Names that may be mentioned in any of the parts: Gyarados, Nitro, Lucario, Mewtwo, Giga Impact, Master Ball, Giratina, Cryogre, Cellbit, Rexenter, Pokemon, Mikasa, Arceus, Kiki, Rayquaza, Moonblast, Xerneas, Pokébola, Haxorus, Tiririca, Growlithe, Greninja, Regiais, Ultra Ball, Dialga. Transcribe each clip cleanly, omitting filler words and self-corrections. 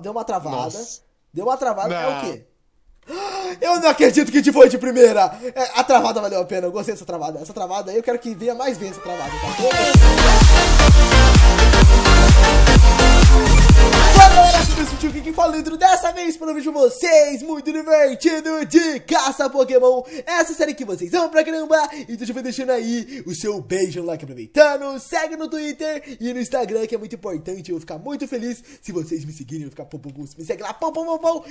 Deu uma travada. Nossa. Deu uma travada, é o quê? Eu não acredito que te foi de primeira. A travada valeu a pena, eu gostei dessa travada. Essa travada aí eu quero que venha mais vezes essa travada, tá bom? Fala galera, eu sou o Kiki falando dessa vez para um vídeo de vocês muito divertido de caça Pokémon. Essa série que vocês amam pra caramba. Então já vai deixando aí o seu beijo no like aproveitando. Segue no Twitter e no Instagram que é muito importante. Eu vou ficar muito feliz se vocês me seguirem. Eu vou ficar me segue lá,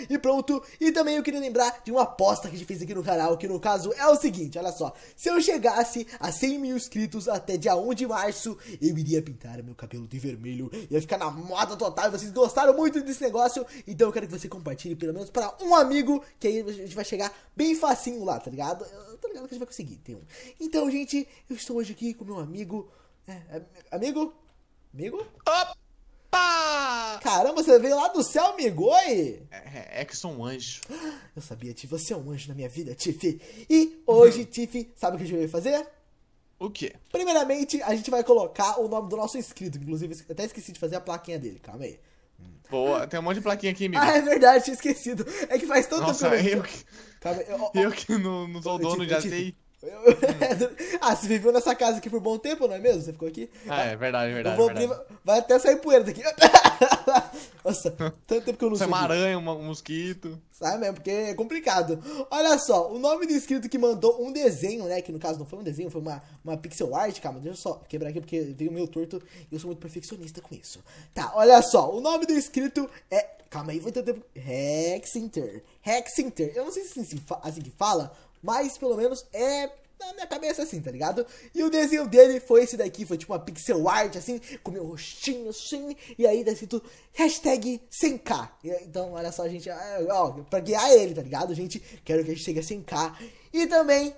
e pronto. E também eu queria lembrar de uma aposta que a gente fez aqui no canal, que no caso é o seguinte, olha só. Se eu chegasse a 100 mil inscritos até dia 1 de março, eu iria pintar meu cabelo de vermelho. Ia ficar na moda total e vocês gostaram muito desse negócio, então eu quero que você compartilhe pelo menos para um amigo, que aí a gente vai chegar bem facinho lá, tá ligado? Eu tô ligado que a gente vai conseguir, tem um. Então, gente, eu estou hoje aqui com meu amigo... Amigo? Opa! Caramba, você veio lá do céu, amigo, oi! É que eu sou um anjo. Eu sabia, Tifi, você é um anjo na minha vida, Tifi. E hoje, Tifi, sabe o que a gente vai fazer? O quê? Primeiramente, a gente vai colocar o nome do nosso inscrito, inclusive, até esqueci de fazer a plaquinha dele, calma aí. Boa, tem um monte de plaquinha aqui, amigo. Ah, é verdade, tinha esquecido. É que faz tanto tempo. Eu que não sou dono, já sei. Ah, você viveu nessa casa aqui por bom tempo, não é mesmo? Você ficou aqui? Ah, é verdade, é verdade. Vai até sair poeira daqui. Nossa, tanto tempo que eu não sei. Isso é uma aranha, um mosquito. Sabe mesmo, porque é complicado. Olha só, o nome do inscrito que mandou um desenho, né? Que no caso não foi um desenho, foi uma pixel art, calma. Deixa eu só quebrar aqui porque veio meio torto e eu sou muito perfeccionista com isso. Tá, olha só, o nome do inscrito é... Calma aí, vai ter tempo... Rexenter. Eu não sei se assim que fala... Mas, pelo menos, é na minha cabeça assim, tá ligado? E o desenho dele foi esse daqui, foi tipo uma pixel art, assim, com meu rostinho, assim, e aí tá escrito hashtag 100k. Então, olha só, gente, ó, pra guiar ele, tá ligado, gente? Quero que a gente chegue a 100k. E também,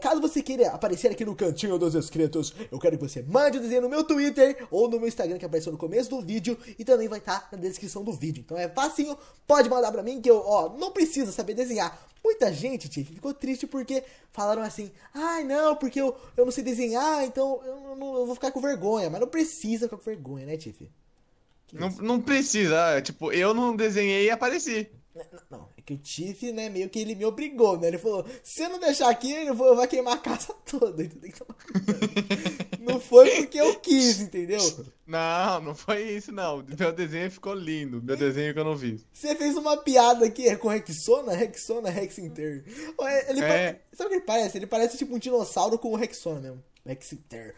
caso você queira aparecer aqui no cantinho dos inscritos, eu quero que você mande o desenho no meu Twitter ou no meu Instagram que apareceu no começo do vídeo e também vai estar na descrição do vídeo. Então é facinho, pode mandar pra mim que eu, ó, não precisa saber desenhar. Muita gente, Tifi, ficou triste porque falaram assim, ai não, porque eu não sei desenhar, então eu vou ficar com vergonha. Mas não precisa ficar com vergonha, né, Tifi? Não precisa, tipo, eu não desenhei e apareci. Não, é que o Tifi, né, meio que ele me obrigou, né? Ele falou, se eu não deixar aqui, eu vou queimar a casa toda, entendeu? Não foi porque eu quis, entendeu? Não foi isso, não. Meu desenho ficou lindo, meu desenho que eu não vi. Você fez uma piada aqui com Rexona, Rexenter. Sabe o que ele parece? Ele parece tipo um dinossauro com o Rexona mesmo. Rexenter.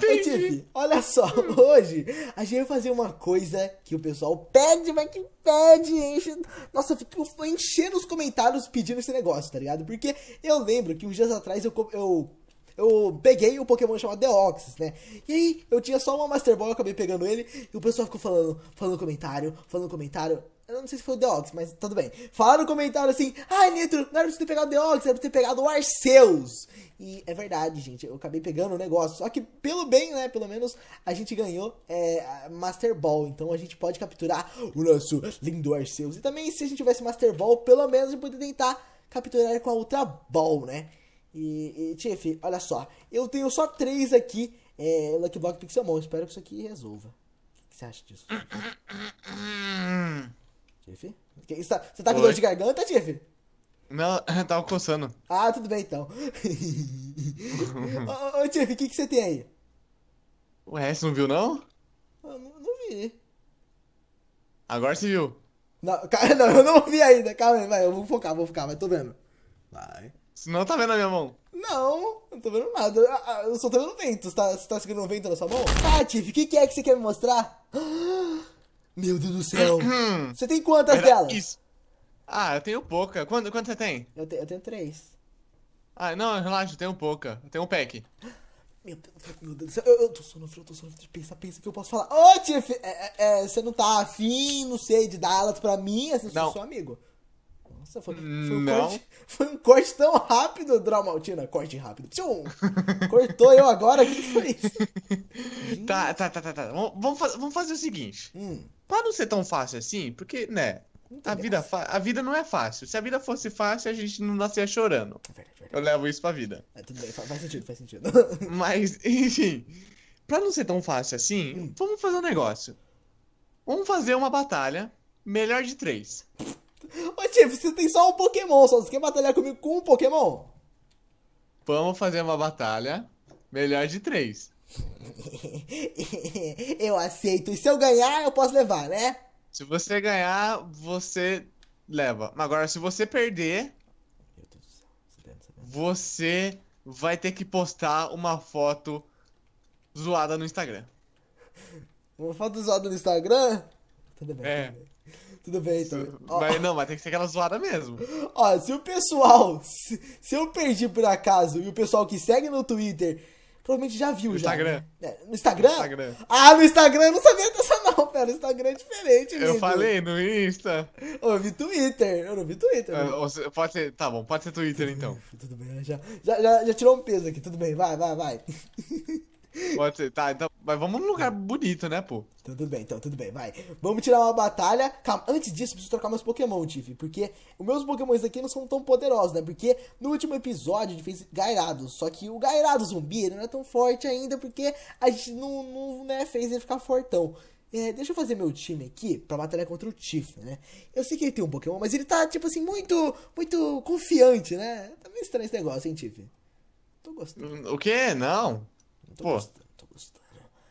Tifi, olha só, hoje a gente vai fazer uma coisa que o pessoal pede, mas que pede, enche. Nossa, eu fico enchendo os comentários pedindo esse negócio, tá ligado? Porque eu lembro que uns dias atrás eu peguei um Pokémon chamado Deoxys, né? E aí eu tinha só uma Master Ball, eu acabei pegando ele e o pessoal ficou falando comentário. Eu não sei se foi o Deoxys, mas tudo bem. Falaram no comentário assim, ai Nitro, não era pra você ter pegado o Deoxys, era pra ter pegado o Arceus. E é verdade, gente, eu acabei pegando o negócio. Só que pelo bem, né, pelo menos a gente ganhou Master Ball. Então a gente pode capturar o nosso lindo Arceus. E também se a gente tivesse Master Ball, pelo menos a gente poderia tentar capturar com a Ultra Ball, né? E Tifi, olha só, eu tenho só 3 aqui, Lucky Block Pixelmon. Espero que isso aqui resolva. O que você acha disso? Tifi? Você tá com dor de garganta, Tifi? Não, eu tava coçando. Ah, tudo bem então. Ô, Tifi, o que você tem aí? Ué, você não viu não? Eu não vi. Agora você viu. Não, eu não vi ainda. Calma aí, vai, eu vou focar, mas tô vendo. Vai. Você não tá vendo a minha mão? Não, não tô vendo nada. Eu só tô vendo o vento. Você tá seguindo o vento na sua mão? Ah, Tifi, o que é que você quer me mostrar? Meu Deus do céu. Você tem quantas delas? Isso. Ah, eu tenho pouca. Quanto você tem? Eu tenho 3. Ah, não, relaxa, eu tenho pouca. Eu tenho um pack. Meu Deus do céu, eu tô sonofrio. Pensa que eu posso falar. Ô, Tifi, você não tá afim, não sei, de dar elas pra mim? Assim, não. Sou seu amigo. Nossa, foi um corte tão rápido, Dramaltina. Corte rápido. Tchum! Cortou eu agora, o que foi isso? Tá. Vamos fazer o seguinte. Pra não ser tão fácil assim, porque, né, a vida não é fácil. Se a vida fosse fácil, a gente não nascia chorando. É verdade. Eu levo isso pra vida. Tudo bem, faz sentido. Mas, enfim, Pra não ser tão fácil assim, vamos fazer um negócio. Vamos fazer uma batalha, melhor de 3. Ô, Tiff, você tem só um Pokémon, só você quer batalhar comigo com um Pokémon? Vamos fazer uma batalha, melhor de 3. Eu aceito. E se eu ganhar, eu posso levar, né? Se você ganhar, você leva. Agora, se você perder, meu Deus do céu, você vai ter que postar uma foto zoada no Instagram. Uma foto zoada no Instagram? Tudo bem. É. Tudo bem, então. Mas, não, mas tem que ser aquela zoada mesmo. Ó, se o pessoal... Se eu perdi por acaso e o pessoal que segue no Twitter... Provavelmente já viu, Instagram. Já. Né? No Instagram? No Instagram. Ah, no Instagram eu não sabia dessa não, pera. O Instagram é diferente, amigo. Eu falei no Insta. Eu vi Twitter. Eu não vi Twitter. Pode ser... Tá bom, pode ser Twitter, então. Tudo bem, já tirou um peso aqui. Tudo bem, vai. Pode ser, tá, então... Mas vamos num lugar bonito, né, pô? Tudo bem, então, tudo bem, vai. Vamos tirar uma batalha. Calma, antes disso, eu preciso trocar meus Pokémon, Tifi. Porque os meus Pokémon aqui não são tão poderosos, né? Porque no último episódio a gente fez Gyarados. Só que o Gyarados zumbi, ele não é tão forte ainda, porque a gente não fez ele ficar fortão. É, deixa eu fazer meu time aqui pra batalhar contra o Tifi, né? Eu sei que ele tem um Pokémon, mas ele tá, tipo assim, muito confiante, né? Tá meio estranho esse negócio, hein, Tifi? Tô gostando. O quê? Não. Tô gostando.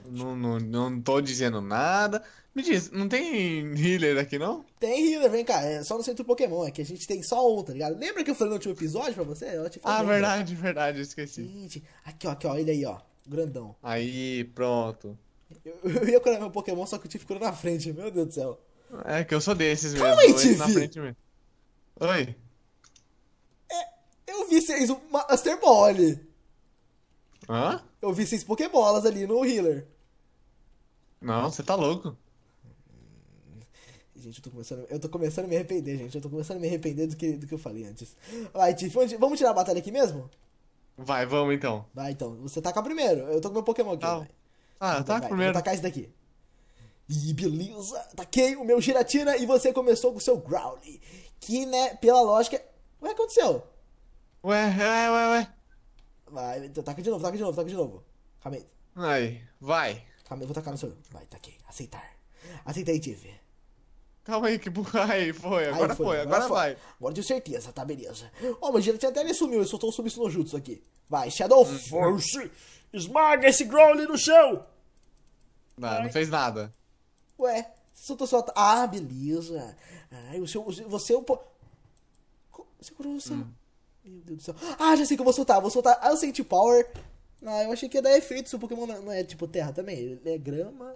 Não tô dizendo nada. Me diz, não tem healer aqui, não? Tem healer, vem cá. É só no centro do Pokémon, é que a gente tem só um, tá ligado? Lembra que eu falei no último episódio pra você? Eu te falei, verdade, eu esqueci. Gente, aqui, ó, ele aí, ó. Grandão. Aí, pronto. Eu ia curar meu Pokémon, só que o Tiff curou na frente, meu Deus do céu. É que eu sou desses mesmo. Calma aí, Tiff. Na frente mesmo. Oi. Eu vi vocês um Master Ball ali. Hã? Eu vi 6 Pokébolas ali no healer. Não, você tá louco. Gente, eu tô começando a me arrepender, gente. Eu tô começando a me arrepender do que eu falei antes. Vai, Tiff, vamos tirar a batalha aqui mesmo? Vai, vamos então. Vai, então. Você taca primeiro. Eu tô com meu Pokémon aqui. Tá. Ah, taca primeiro. Vou tacar esse daqui. Ih, beleza. Taquei o meu Giratina e você começou com o seu Growlithe. Que, né, pela lógica... Ué, aconteceu? Ué. Vai, taca de novo. Calma aí. Vai. Calma, eu vou tacar no seu. Vai, taquei. Aceitar. Aceitei, Tiff. Calma aí, que burra. Agora foi. Agora tenho certeza, tá, beleza. Ó, mas ele até me sumiu, eu só tô subindo no jutsu aqui. Vai, Shadow Force. Esmaga esse Growlithe no chão. Não fez nada. Ué, solta. Ah, beleza. Ai, você é o... Você curou o seu... Meu Deus do céu. Ah, já sei que eu vou soltar Ancient Power. Ah, eu achei que ia dar efeito se o Pokémon não é tipo terra também. Ele é grama.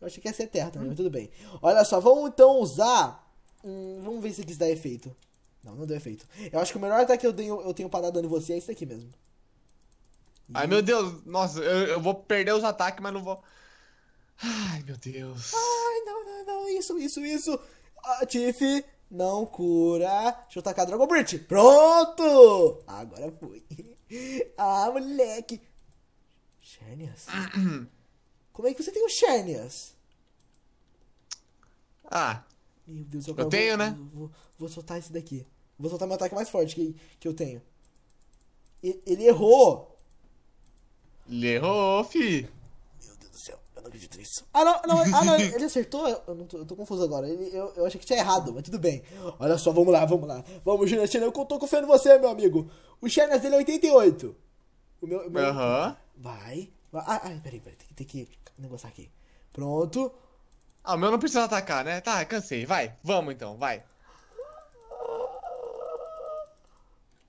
Eu achei que ia ser terra também, mas tudo bem. Olha só, vamos então usar... vamos ver se isso dá efeito. Não deu efeito. Eu acho que o melhor ataque que eu tenho pra dar dano em você é isso aqui mesmo. Ai, meu Deus. Nossa, eu vou perder os ataques, mas não vou... Ai, meu Deus. Ai, não. Isso. Ah, Tiff... Não cura. Deixa eu tacar Dragon Bridge. Pronto! Agora foi. Ah, moleque. Xerneas? Como é que você tem o Xerneas? Ah. Meu Deus, eu tenho, né? Vou soltar esse daqui. Vou soltar meu ataque mais forte que eu tenho. Ele errou. Ele errou, fi. Meu Deus do céu. Eu não acredito nisso. Ah, não, ele acertou? Eu tô confuso agora. Eu achei que tinha errado, mas tudo bem. Olha só, vamos lá. Vamos, Giratina, eu tô confiando em você, meu amigo. O Xerneas dele é 88. O meu... Aham. Vai. Ah, peraí. Tem que negociar aqui. Pronto. Ah, o meu não precisa atacar, né? Tá, cansei. Vai, vamos então, vai.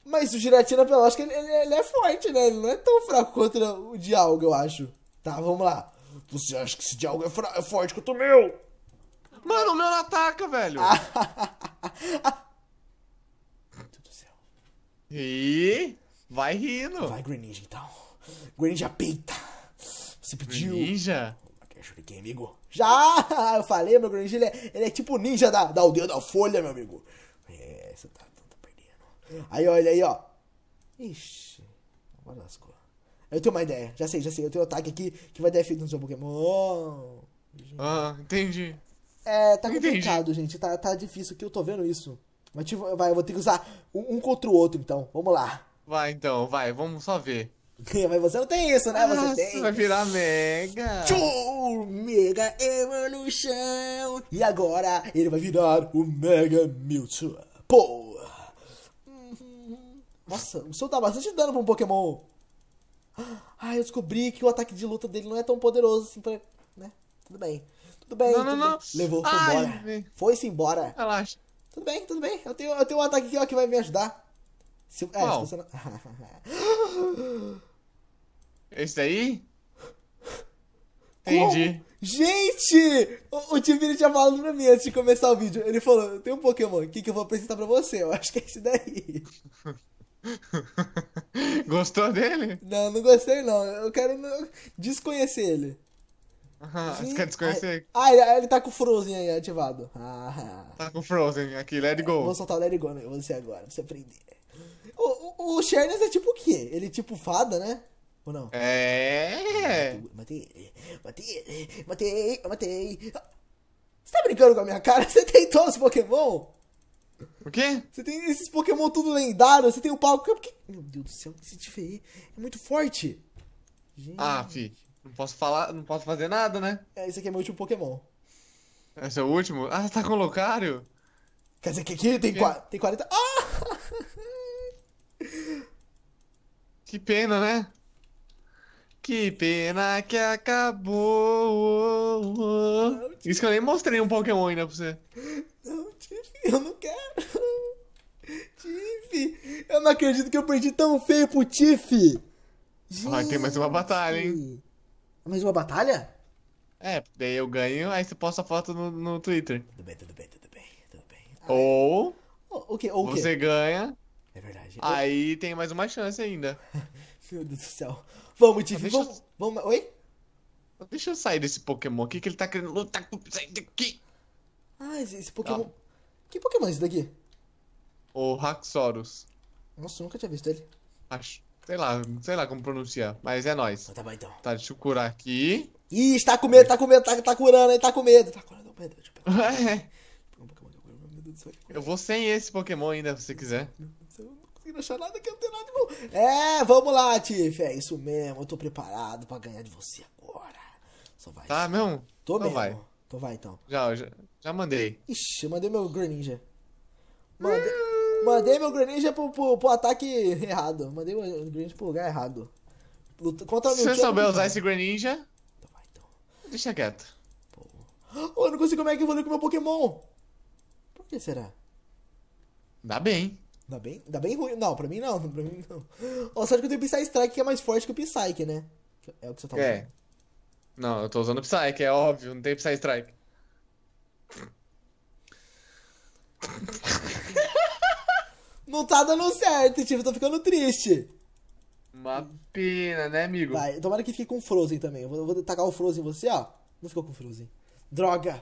Mas o Giratina, pela lógica, ele é forte, né? Ele não é tão fraco contra o Dialga, eu acho. Tá, vamos lá. Você acha que esse Dialga é forte quanto o meu? Mano, o meu não ataca, velho. Meu Deus do céu. E vai rindo. Vai, Greninja, então. Greninja peita. Você pediu. Greninja? Shuriken, amigo. Já! Eu falei, meu Greninja, ele é tipo ninja da aldeia da folha, meu amigo. É, você tá perdendo. Aí, olha aí, ó. Ixi. Agora lascou. Eu tenho uma ideia, já sei. Eu tenho um ataque aqui que vai dar efeito no seu Pokémon. Ah, entendi. É, tá complicado, gente. Tá difícil aqui, eu tô vendo isso. Mas eu vou ter que usar um contra o outro, então. Vamos lá. Vai, então. Vamos só ver. Mas você não tem isso, né? Nossa, você tem. Vai virar Mega. Tchou! Mega Evolution. E agora ele vai virar o Mega Mewtwo. Pô! Nossa, o seu dá bastante dano pra um Pokémon. Ah, eu descobri que o ataque de luta dele não é tão poderoso assim pra... Né? Tudo bem. Tudo bem, não, tudo não, bem. Não. Levou, foi embora. Foi-se embora. Relaxa. Tudo bem, tudo bem. Eu tenho um ataque aqui, ó, que vai me ajudar. Se você não... Esse aí? Entendi. Oh, gente! O Tifi tinha falado pra mim antes de começar o vídeo. Ele falou, tem um Pokémon aqui que eu vou apresentar pra você. Eu acho que é esse daí. Gostou dele? Não, não gostei não. Eu quero desconhecer ele. Ah, você quer desconhecer? Ah, ele tá com o Frozen aí ativado. Ah. Tá com o Frozen aqui, let it go. Eu vou soltar o let it go, né? Você agora, pra você aprender. O Xerneas é tipo o quê? Ele é tipo fada, né? Ou não? É. Matei. Você tá brincando com a minha cara? Você tem todos os Pokémon? O quê? Você tem esses Pokémon tudo lendário, você tem o palco. Porque... Meu Deus do céu, esse Tifi aí é muito forte. Gente. Ah, fi. Não posso falar, não posso fazer nada, né? É, esse aqui é meu último Pokémon. Esse é o último? Ah, você tá com o Lucario? Quer dizer que aqui tem 40... Ah! Que pena, né? Que pena que acabou. Isso que eu nem mostrei um Pokémon ainda pra você. Não, Tifi, eu não quero. Tifi, eu não acredito que eu perdi tão feio pro Tifi. Ah, tem mais uma batalha, hein? Mais uma batalha? É, daí eu ganho, aí você posta a foto no Twitter. Tudo bem. Ai. Ou... O quê? Você ganha... É verdade. Aí tem mais uma chance ainda. Meu Deus do céu. Vamos, Tifi, vamos... Oi? Deixa eu sair desse Pokémon aqui, que ele tá querendo lutar com... Sai daqui! Ah, esse Pokémon... Ah. Que Pokémon é esse daqui? O Haxorus. Nossa, eu nunca tinha visto ele. Acho. Sei lá como pronunciar, mas é nóis. Tá bom, então. Tá, deixa eu curar aqui. Ih, tá com medo, tá curando, hein, tá curando. Deixa eu pegar. É. Eu vou sem esse Pokémon ainda, se você quiser. Eu não consigo achar nada que eu não tenho nada de bom. É, vamos lá, Tifi. É isso mesmo, eu tô preparado pra ganhar de você agora. Só vai. Tá mesmo? Tô então mesmo. Vai. Então vai, então. Já mandei. Ixi, eu mandei meu Greninja. Mandei meu Greninja pro ataque errado. Mandei o Greninja pro lugar errado. Se você souber usar esse Greninja... Então vai, então. Deixa quieto. Pô. Oh, eu não consigo como é que eu vou ler com meu Pokémon. Por que será? Dá bem ruim. Não, pra mim não. Ó, só que eu tenho Psy Strike, que é mais forte que o Psyche, né? É o que você tá usando. É. Não, eu tô usando Psyche, é óbvio. Não tem Psy Strike. Não tá dando certo, Tifi, tô ficando triste. Uma pena, né, amigo? Vai, tomara que fique com o Frozen também. Eu vou tacar o Frozen em você, ó. Não ficou com o Frozen. Droga!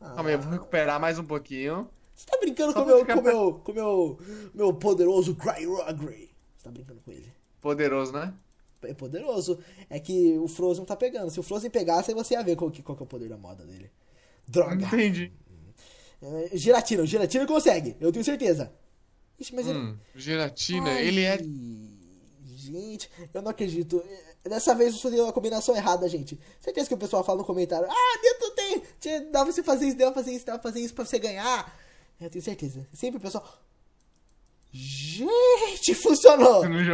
Ah. Calma aí, eu vou recuperar mais um pouquinho. Você tá brincando com meu poderoso Cryogre. Você tá brincando com ele. Poderoso, né? É poderoso. É que o Frozen não tá pegando. Se o Frozen pegasse, aí você ia ver qual que é o poder da moda dele. Droga! Entendi. Giratina consegue, eu tenho certeza. Ixi, mas ele... Giratina, ai, ele é... Gente, eu não acredito. Dessa vez eu só dei uma combinação errada, gente. Certeza que o pessoal fala no comentário. Ah, dentro tem! Dá pra você fazer isso, dá pra fazer isso pra você ganhar. Eu tenho certeza. Sempre o pessoal... Gente, funcionou! Você não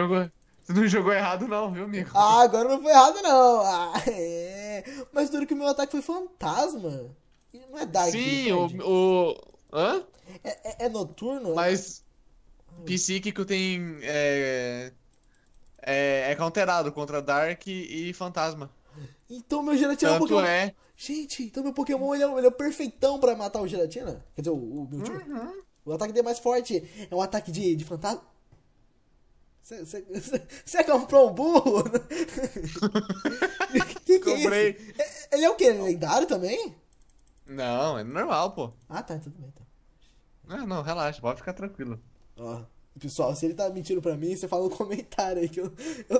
jogou errado não, viu, amigo? Ah, agora não foi errado não. Ah, é. Mas duro que o meu ataque foi fantasma. Não é Dark. Sim, Hã? É noturno? Mas... Psíquico tem. É counterado contra Dark e Fantasma. Então meu Giratina é um Pokémon. É... Gente, então meu Pokémon ele é perfeitão pra matar o Giratina? Quer dizer, o Mewtwo. Uhum. O ataque dele é mais forte. É um ataque de fantasma. Você comprou um burro? que comprei. É isso? Ele é o quê? Ele é lendário também? Não, é normal, pô. Ah, tá, tudo bem então. Ah, não, relaxa, pode ficar tranquilo. Ó, pessoal, se ele tá mentindo pra mim, você fala no comentário aí que eu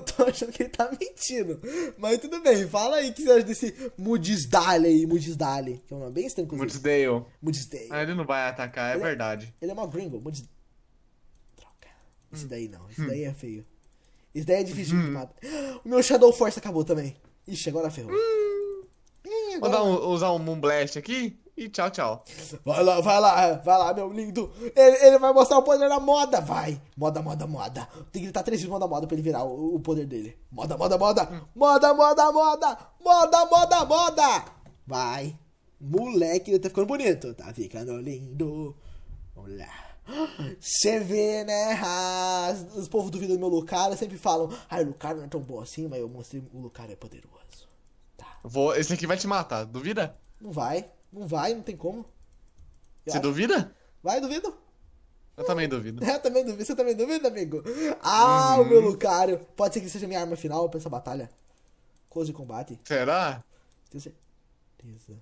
tô achando que ele tá mentindo. Mas tudo bem, fala aí o que você acha desse Mudisdale aí, Mudisdale. Que é um nome bem estranho, inclusive. Mudisdale. Ah, ele não vai atacar, é verdade. Ele é uma gringo, Mudisdale. Droga. Esse daí não, esse daí é feio. Isso daí é difícil de matar. O meu Shadow Force acabou também. Ixi, agora ferrou. Vou dar usar um Moonblast aqui e tchau, tchau. Vai lá, meu lindo. Ele vai mostrar o poder da moda, vai. Moda. Tem que gritar 3 vezes moda pra ele virar o poder dele. Moda. Vai. Moleque, ele tá ficando bonito. Tá ficando lindo. Vamos lá. Você vê, né? Os povos duvidam do meu Lucario, sempre falam: ai, o Lucario não é tão bom assim, mas eu mostrei o Lucario é poderoso. Tá. Esse aqui vai te matar, duvida? Não vai, não tem como. Você duvida? Vai, duvido. Eu também duvido. Você também duvida, amigo? Ah, o meu Lucario. Pode ser que seja minha arma final pra essa batalha. Close de combate. Será? Tenho certeza.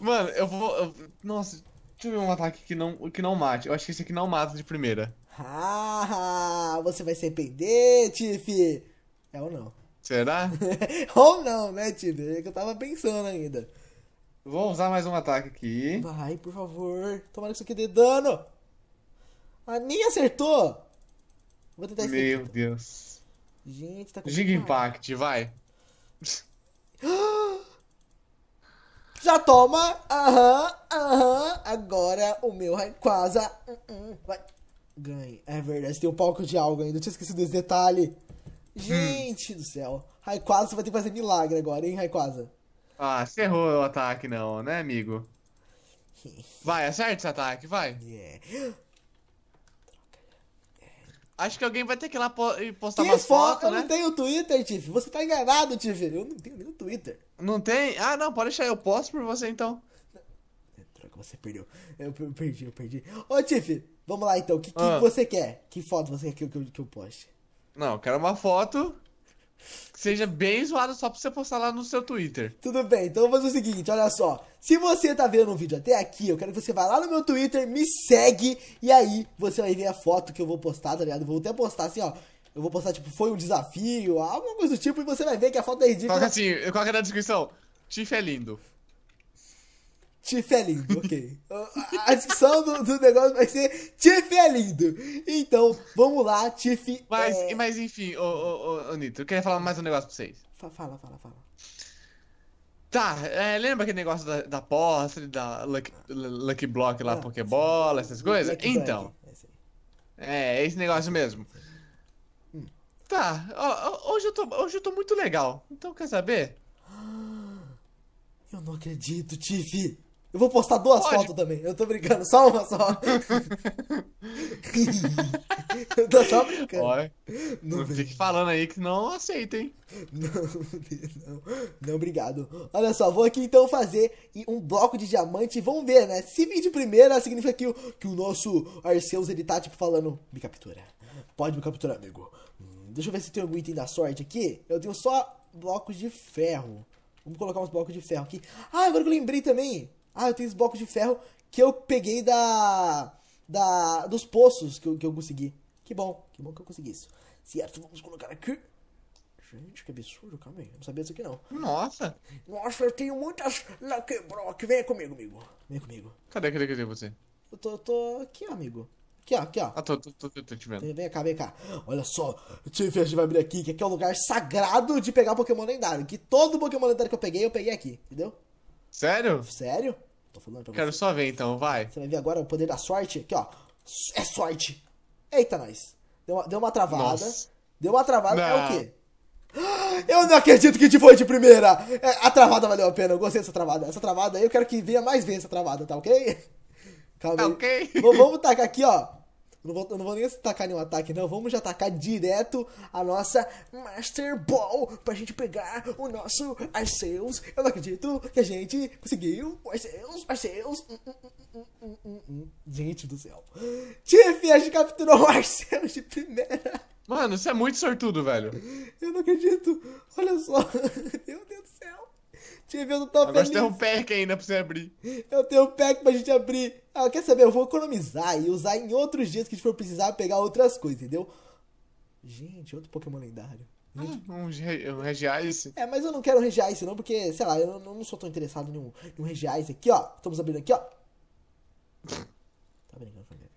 Mano, nossa, deixa eu ver um ataque que não mate. Eu acho que esse aqui não mata de primeira. Você vai se arrepender, Tifi. É ou não? Será? Ou não, né, Tifi? É que eu tava pensando ainda. Vou usar mais um ataque aqui. Vai, por favor. Tomara que isso aqui dê dano. Ah, nem acertou. Vou tentar isso. Meu Deus. Gente, tá com Giga Impact, vai. Já toma, agora o meu Rayquaza, vai, ganha, é verdade, tem um palco de algo ainda, eu tinha esquecido desse detalhe, gente do céu, Rayquaza, você vai ter que fazer milagre agora, hein, Rayquaza? Ah, você errou o ataque não, né, amigo? Vai, acerta esse ataque, vai. Acho que alguém vai ter que ir lá postar umas fotos, né? Eu não tenho Twitter, Tiff. Você tá enganado, Tiff. Eu não tenho nenhum Twitter. Não tem? Ah, não. Pode deixar. Eu posto por você, então. Troca, você perdeu. Eu perdi. Ô, Tiff. Vamos lá, então. O que você quer? Que foto você quer que eu poste? Não, eu quero uma foto que seja bem zoada só pra você postar lá no seu Twitter. Tudo bem. Então, eu vou fazer o seguinte. Olha só. Se você tá vendo o vídeo até aqui, eu quero que você vá lá no meu Twitter, me segue, e aí você vai ver a foto que eu vou postar, tá ligado? Eu vou até postar assim, ó. Eu vou postar, tipo, foi um desafio, alguma coisa do tipo, e você vai ver que a foto é ridícula. Coloca assim, coloca na descrição. Tiff é lindo. Tiff é lindo, ok. A descrição do negócio vai ser Tiff é lindo. Então, vamos lá, Tiff. Mas enfim, ô Nitro, eu queria falar mais um negócio pra vocês. Fala. Tá, lembra aquele negócio da postre, da Lucky Block lá, Pokébola, essas coisas? Então, é esse negócio mesmo. Tá, hoje eu tô muito legal, então quer saber? Eu não acredito, Tifi. Eu vou postar 2 fotos também, eu tô brincando, só uma só. Eu tô só brincando. Olha, não fique falando aí que não aceita, hein? Não, obrigado. Olha só, vou aqui então fazer um bloco de diamante e vamos ver, né? Se vir de primeira, significa que o nosso Arceus, ele tá tipo falando, me captura. Pode me capturar, amigo. Deixa eu ver se tem algum item da sorte aqui. Eu tenho só blocos de ferro. Vamos colocar uns blocos de ferro aqui. Ah, agora que eu lembrei também. Ah, eu tenho os blocos de ferro que eu peguei dos poços que eu consegui. Que bom que eu consegui isso. Certo, vamos colocar aqui. Gente, que absurdo, calma aí. Eu não sabia disso aqui, não. Nossa, eu tenho muitas Lucky Block. Vem comigo, amigo. Cadê você? Eu tô aqui, amigo. Aqui, ó. Ah, tô te vendo. Vem cá. Olha só, Tiff, a gente vai abrir aqui, que aqui é o lugar sagrado de pegar Pokémon lendário. Que todo Pokémon lendário que eu peguei aqui, entendeu? Sério? Tô falando pra você. Quero só ver então, vai. Você vai ver agora o poder da sorte. Aqui, ó. É sorte. Eita, nós. Deu uma travada. Nossa. Não. É o quê? Eu não acredito que te foi de primeira. A travada valeu a pena, eu gostei dessa travada. Essa travada aí eu quero que venha mais vezes essa travada, tá ok? Calma aí. Okay. Vamos tacar aqui, ó. Eu não vou nem tacar nenhum ataque, não. Vamos já tacar direto a nossa Master Ball pra gente pegar o nosso Arceus. Eu não acredito que a gente conseguiu o Arceus. Gente do céu. Tiff, a gente capturou o Arceus de primeira. Mano, você é muito sortudo, velho. Eu não acredito. Olha só. Meu Deus do céu. Tiff, eu não tô feliz. Agora tem um pack ainda pra você abrir. Eu tenho um pack pra gente abrir. Ah, quer saber? Eu vou economizar e usar em outros dias que a gente for precisar pegar outras coisas, entendeu? Gente, outro Pokémon lendário. Um Regiais. É, mas eu não quero um Regiais não, porque, sei lá, eu não sou tão interessado em um Regiais. Aqui, ó. Estamos abrindo aqui, ó. Tá brincando com a minha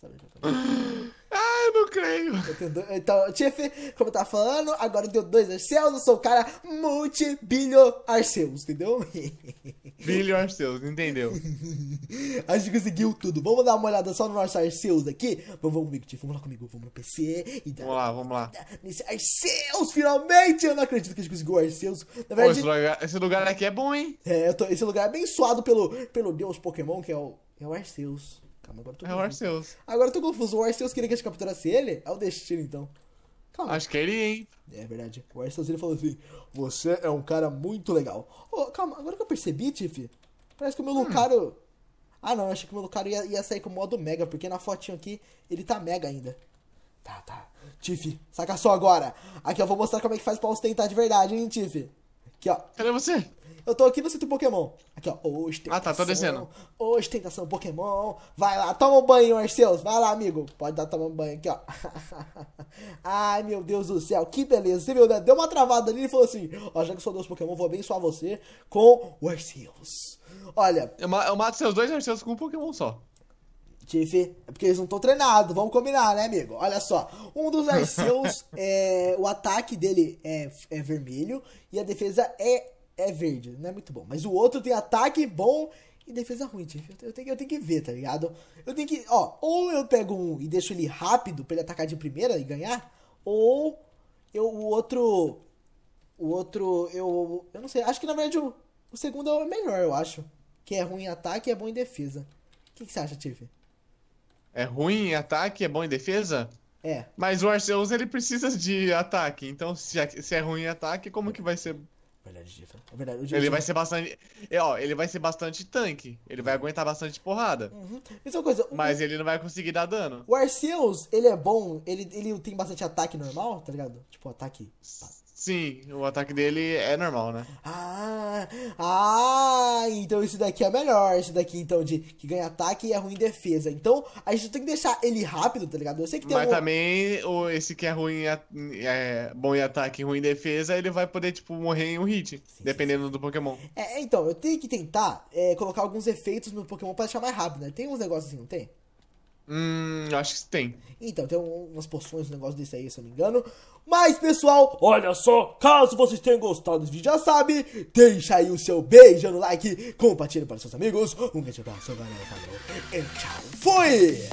cara. saber que eu tô falando. Ah, eu não creio. Eu tenho dois... Então, Tifi, como eu tava falando, agora deu 2 Arceus, eu sou o cara multi-bilho Arceus, entendeu? Bilho Arceus, entendeu? A gente conseguiu tudo. Vamos dar uma olhada só no nosso Arceus aqui? Vamos comigo, Tifi, vamos lá comigo, vamos no PC. E vamos lá. Nesse Arceus, finalmente! Eu não acredito que a gente conseguiu o Arceus. Na verdade, esse lugar aqui é bom, hein? É, esse lugar é abençoado pelo Deus Pokémon, que é o Arceus. Calma, agora eu tô confuso. É o Arceus. Agora eu tô confuso. O Arceus queria que a gente capturasse ele? É o destino, então. Calma. Acho que ele, hein? É verdade. O Arceus, ele falou assim, você é um cara muito legal. Oh, calma, agora que eu percebi, Tifi, parece que o meu Lucario... Ah, não, eu achei que o meu Lucario ia sair com o modo Mega, porque na fotinho aqui, ele tá Mega ainda. Tá. Tifi, saca só agora. Aqui, eu vou mostrar como é que faz pra ostentar de verdade, hein, Tifi? Aqui, ó. Cadê você? Eu tô aqui no sítio Pokémon. Aqui, ó. Ostentação. Ah, tá. Tô descendo. Ostentação Pokémon. Vai lá. Toma um banho, Arceus. Vai lá, amigo. Pode dar tomar um banho aqui, ó. Ai, meu Deus do céu. Que beleza. Você viu, né? Deu uma travada ali e falou assim, ó, já que eu sou Deus Pokémon, vou abençoar você com o Arceus. Olha. Eu mato seus 2 Arceus com um Pokémon só. Tifi, é porque eles não estão treinados. Vamos combinar, né, amigo? Olha só. Um dos Arceus, o ataque dele é vermelho e a defesa é verde, não é muito bom. Mas o outro tem ataque bom e defesa ruim, Tifi. Eu tenho que ver, tá ligado? Eu tenho que, ó, ou eu pego um e deixo ele rápido pra ele atacar de primeira e ganhar, ou o outro, eu não sei. Acho que, na verdade, o segundo é o melhor, eu acho. Que é ruim em ataque e é bom em defesa. O que você acha, Tifi? É ruim em ataque e é bom em defesa? É. Mas o Arceus, ele precisa de ataque. Então, se é ruim em ataque, como que vai ser... Verdade, ele vai ser bastante. Ó, ele vai ser bastante tanque. Ele vai aguentar bastante porrada. Mesma coisa, mas ele não vai conseguir dar dano. O Arceus, ele é bom. Ele tem bastante ataque normal, tá ligado? Tipo, ataque. Sim, o ataque dele é normal, né? Ah, então esse daqui é melhor. Esse daqui, então, de que ganha ataque e é ruim em defesa. Então, a gente tem que deixar ele rápido, tá ligado? Eu sei que tem. Mas também, esse que é ruim, bom em ataque e ruim em defesa, ele vai poder, tipo, morrer em um hit, sim, dependendo do Pokémon. É, então, eu tenho que tentar colocar alguns efeitos no Pokémon pra deixar mais rápido, né? Tem uns negócios assim, não tem? Acho que tem. Então, tem umas poções, um negócio desse aí, se eu não me engano. Mas, pessoal, olha só, caso vocês tenham gostado desse vídeo, já sabe, deixa aí o seu beijo no like, compartilha para seus amigos. Um grande abraço, galera, falou, e tchau, fui!